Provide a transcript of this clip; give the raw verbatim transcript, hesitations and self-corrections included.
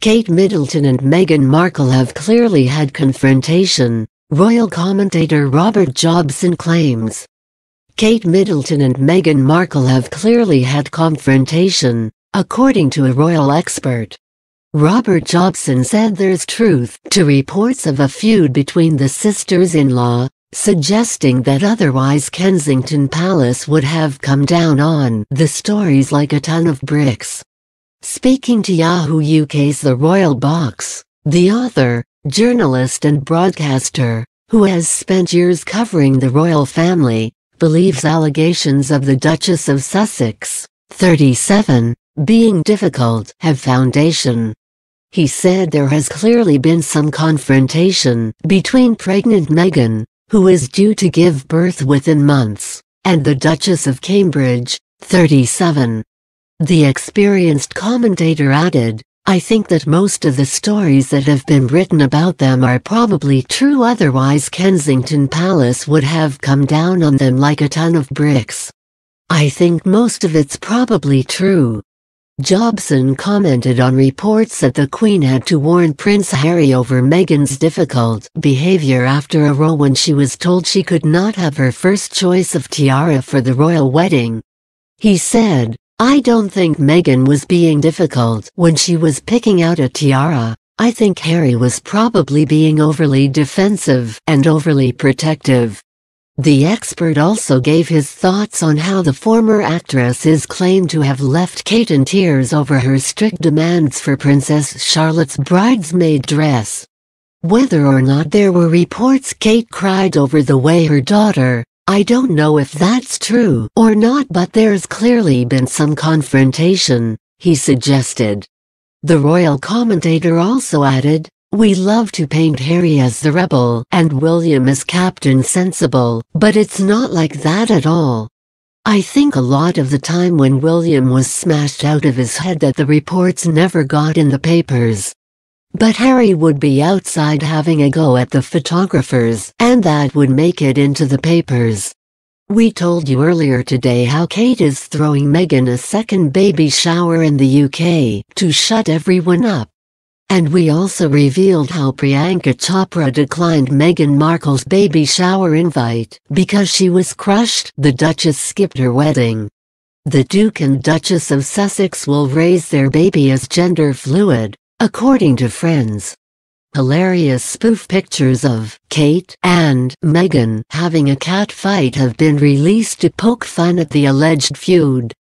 Kate Middleton and Meghan Markle have clearly had confrontation, royal commentator Robert Jobson claims. Kate Middleton and Meghan Markle have clearly had confrontation, according to a royal expert. Robert Jobson said there's truth to reports of a feud between the sisters-in-law, suggesting that otherwise Kensington Palace would have come down on the stories like a ton of bricks. Speaking to Yahoo U K's The Royal Box, the author, journalist and broadcaster, who has spent years covering the royal family, believes allegations of the Duchess of Sussex, thirty-seven, being difficult have foundation. He said there has clearly been some confrontation between pregnant Meghan, who is due to give birth within months, and the Duchess of Cambridge, thirty-seven. The experienced commentator added, "I think that most of the stories that have been written about them are probably true, otherwise Kensington Palace would have come down on them like a ton of bricks. I think most of it's probably true." Jobson commented on reports that the Queen had to warn Prince Harry over Meghan's difficult behavior after a row when she was told she could not have her first choice of tiara for the royal wedding. He said, "I don't think Meghan was being difficult when she was picking out a tiara. I think Harry was probably being overly defensive and overly protective." The expert also gave his thoughts on how the former actress is claimed to have left Kate in tears over her strict demands for Princess Charlotte's bridesmaid dress. Whether or not there were reports Kate cried over the way her daughter, I don't know if that's true or not, but there's clearly been some confrontation, he suggested. The royal commentator also added, "We love to paint Harry as the rebel and William as Captain Sensible, but it's not like that at all. I think a lot of the time when William was smashed out of his head that the reports never got in the papers. But Harry would be outside having a go at the photographers, and that would make it into the papers. We told you earlier today how Kate is throwing Meghan a second baby shower in the U K to shut everyone up. And we also revealed how Priyanka Chopra declined Meghan Markle's baby shower invite because she was crushed the Duchess skipped her wedding. The Duke and Duchess of Sussex will raise their baby as gender fluid, according to friends." Hilarious spoof pictures of Kate and Meghan having a cat fight have been released to poke fun at the alleged feud.